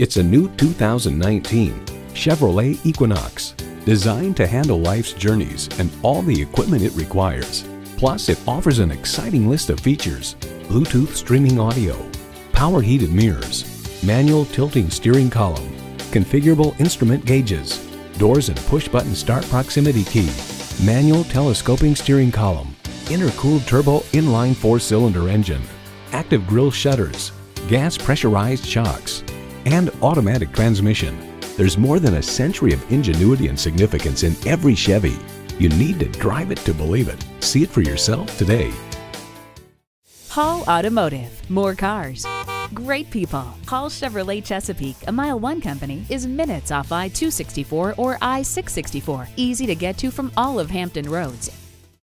It's a new 2019 Chevrolet Equinox, designed to handle life's journeys and all the equipment it requires. Plus, it offers an exciting list of features: Bluetooth streaming audio, power heated mirrors, manual tilting steering column, configurable instrument gauges, doors and push-button start proximity key, manual telescoping steering column, intercooled turbo inline four-cylinder engine, active grille shutters, gas pressurized shocks, and automatic transmission. There's more than a century of ingenuity and significance in every Chevy. You need to drive it to believe it. See it for yourself today. Hall Automotive. More cars, great people. Hall Chevrolet Chesapeake, a Mile 1 company, is minutes off I-264 or I-664. Easy to get to from all of Hampton roads.